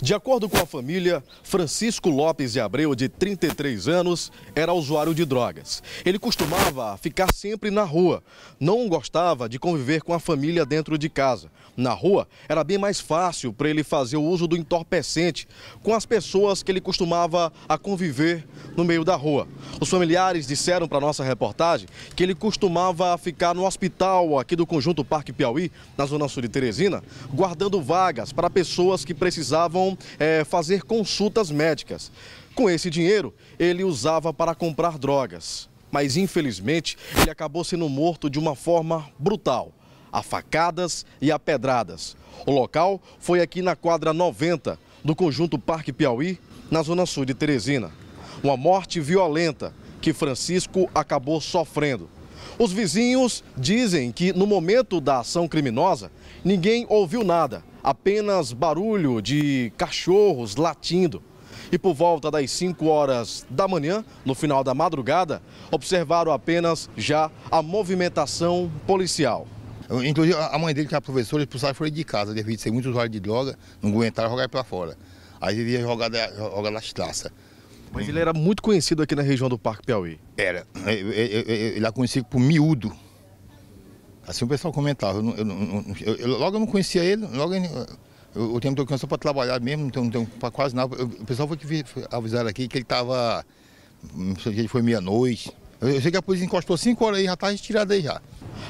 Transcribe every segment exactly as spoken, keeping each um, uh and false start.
De acordo com a família, Francisco Lopes de Abreu, de trinta e três anos, era usuário de drogas. Ele costumava ficar sempre na rua, não gostava de conviver com a família dentro de casa. Na rua, era bem mais fácil para ele fazer o uso do entorpecente com as pessoas que ele costumava a conviver no meio da rua. Os familiares disseram para nossa reportagem que ele costumava ficar no hospital aqui do Conjunto Parque Piauí, na zona sul de Teresina, guardando vagas para pessoas que precisavam É, fazer consultas médicas. Com esse dinheiro, ele usava para comprar drogas. Mas, infelizmente, ele acabou sendo morto de uma forma brutal, a facadas e a pedradas. O local foi aqui na quadra noventa do Conjunto Parque Piauí, na zona sul de Teresina. Uma morte violenta que Francisco acabou sofrendo. Os vizinhos dizem que, no momento da ação criminosa, ninguém ouviu nada. Apenas barulho de cachorros latindo. E por volta das cinco horas da manhã, no final da madrugada, observaram apenas já a movimentação policial. Inclusive, a mãe dele, que era professora, expulsaram e foram de casa, devido a ser muito usuário de droga, não aguentaram, jogar para fora. Aí vivia jogada, jogada nas traças. Mas ele era muito conhecido aqui na região do Parque Piauí? Era. Ele era conhecido por miúdo. Assim o pessoal comentava, eu, eu, eu, eu, eu, logo eu não conhecia ele, logo ele, eu, o tempo todo eu cansou para trabalhar mesmo, não tenho, tenho para quase nada. Eu, o pessoal foi que vi, avisaram aqui que ele estava, não sei se foi meia-noite. Eu, eu sei que a polícia encostou cinco horas aí, já está retirada aí já.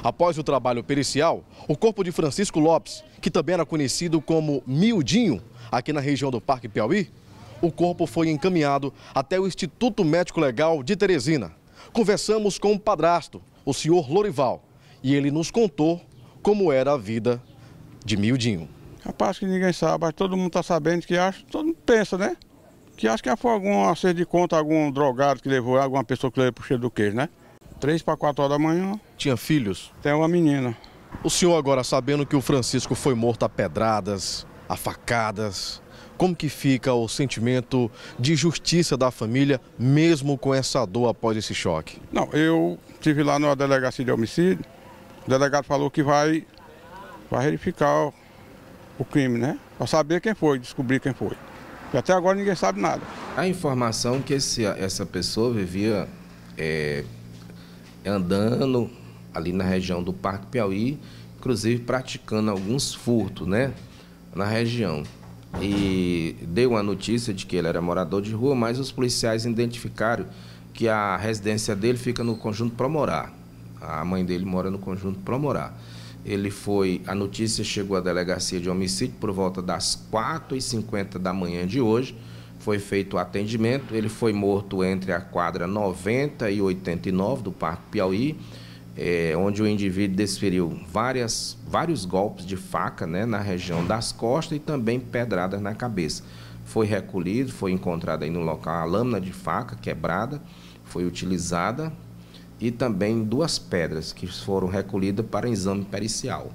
Após o trabalho pericial, o corpo de Francisco Lopes, que também era conhecido como Miudinho, aqui na região do Parque Piauí, o corpo foi encaminhado até o Instituto Médico Legal de Teresina. Conversamos com o padrasto, o senhor Lorival. E ele nos contou como era a vida de Miudinho. Rapaz, que ninguém sabe, mas todo mundo está sabendo, que acha, todo mundo pensa, né? Que acha que foi algum acerto de conta, algum drogado que levou, alguma pessoa que levou para o cheiro do queijo, né? Três para quatro horas da manhã. Tinha filhos? Tem uma menina. O senhor agora, sabendo que o Francisco foi morto a pedradas, a facadas, como que fica o sentimento de justiça da família, mesmo com essa dor após esse choque? Não, eu estive lá na delegacia de homicídio. O delegado falou que vai, vai verificar o, o crime, né? Para saber quem foi, descobrir quem foi. E até agora ninguém sabe nada. A informação que esse, essa pessoa vivia é, andando ali na região do Parque Piauí, inclusive praticando alguns furtos, né? Na região. E deu a notícia de que ele era morador de rua, mas os policiais identificaram que a residência dele fica no Conjunto Promorar. A mãe dele mora no Conjunto Promorar. Ele foi, a notícia chegou à delegacia de homicídio por volta das quatro e cinquenta da manhã de hoje. Foi feito o atendimento. Ele foi morto entre a quadra noventa e oitenta e nove do Parque Piauí, é, onde o indivíduo desferiu várias, vários golpes de faca, né, na região das costas e também pedradas na cabeça. Foi recolhido, foi encontrada aí no local a lâmina de faca quebrada, foi utilizada. E também duas pedras que foram recolhidas para exame pericial.